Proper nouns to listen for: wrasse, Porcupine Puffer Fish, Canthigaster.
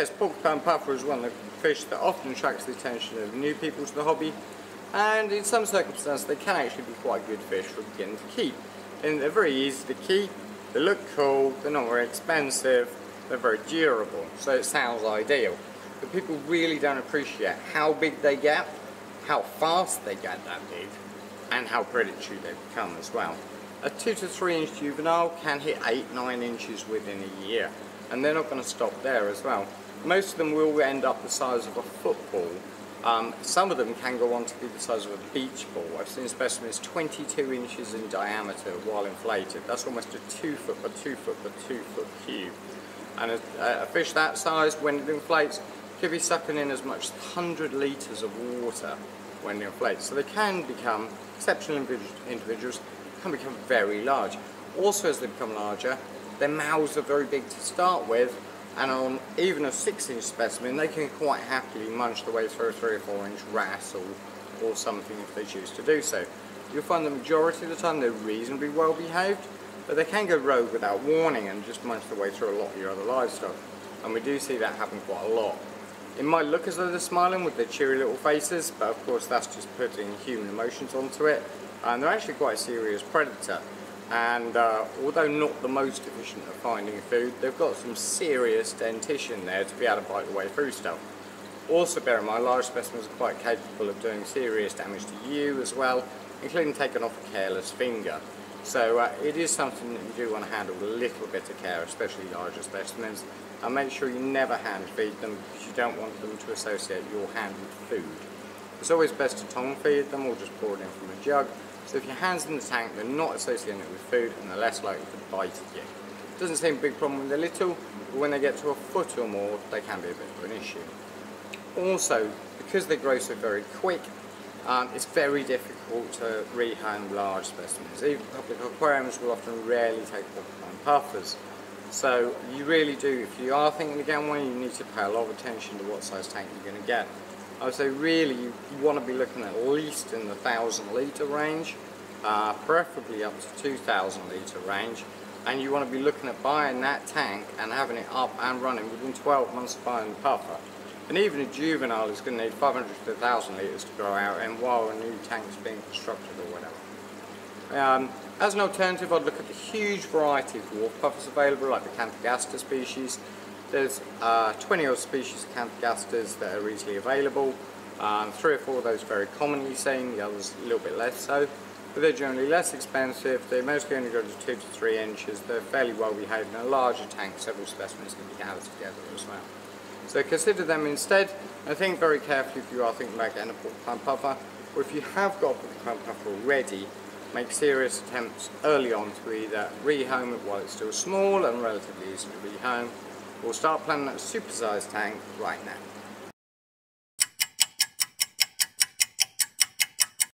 guess porcupine puffer is one of the fish that often attracts the attention of new people to the hobby, and in some circumstances they can actually be quite good fish for beginners to keep. And they're very easy to keep, they look cool, they're not very expensive, they're very durable, so it sounds ideal. But people really don't appreciate how big they get, how fast they get that big, and how predatory they become as well. A 2 to 3 inch juvenile can hit 8-9 inches within a year, and they're not going to stop there as well. Most of them will end up the size of a football. Some of them can go on to be the size of a beach ball. I've seen specimens 22 inches in diameter while inflated. That's almost a 2 foot by 2 foot by 2 foot cube. And a fish that size, when it inflates, could be sucking in as much as 100 litres of water when it inflates. So they can become, exceptional individuals can become very large. Also, as they become larger, their mouths are very big to start with, and on even a 6-inch specimen they can quite happily munch their way through a 3 or 4 inch wrasse or something if they choose to do so. You'll find the majority of the time they're reasonably well behaved, but they can go rogue without warning and just munch their way through a lot of your other livestock, and we do see that happen quite a lot. It might look as though they're smiling with their cheery little faces, but of course that's just putting human emotions onto it, and they're actually quite a serious predator. And although not the most efficient at finding food, they've got some serious dentition there to be able to bite their way through stuff. Also bear in mind, large specimens are quite capable of doing serious damage to you as well, including taking off a careless finger. So it is something that you do want to handle with a little bit of care, especially larger specimens, and make sure you never hand feed them, because you don't want them to associate your hand with food. It's always best to tongue feed them or just pour it in from a jug. So if your hand's in the tank, they're not associating it with food and they're less likely to bite at you. It doesn't seem a big problem when they're little, but when they get to a foot or more, they can be a bit of an issue. Also, because they grow so very quick, it's very difficult to rehome large specimens. Even public aquariums will often rarely take porcupine puffers. So you really do, if you are thinking of getting one, you need to pay a lot of attention to what size tank you're going to get. I would say really you want to be looking at least in the 1,000 litre range, preferably up to 2,000 litre range, and you want to be looking at buying that tank and having it up and running within 12 months of buying the puffer. And even a juvenile is going to need 500 to 1,000 litres to grow out, and while a new tank is being constructed or whatever. As an alternative, I'd look at the huge variety of dwarf puffers available, like the Canthigaster species. There's 20 odd species of Canthigasters that are easily available. 3 or 4 of those are very commonly seen, the others a little bit less so. But they're generally less expensive, they mostly only go to 2 to 3 inches, they're fairly well behaved, and a larger tank, several specimens can be housed together as well. So consider them instead, and think very carefully if you are thinking about getting a porcupine puffer, or if you have got a porcupine puffer already, make serious attempts early on to either rehome it while it's still small and relatively easy to rehome, or start planning a supersized tank right now.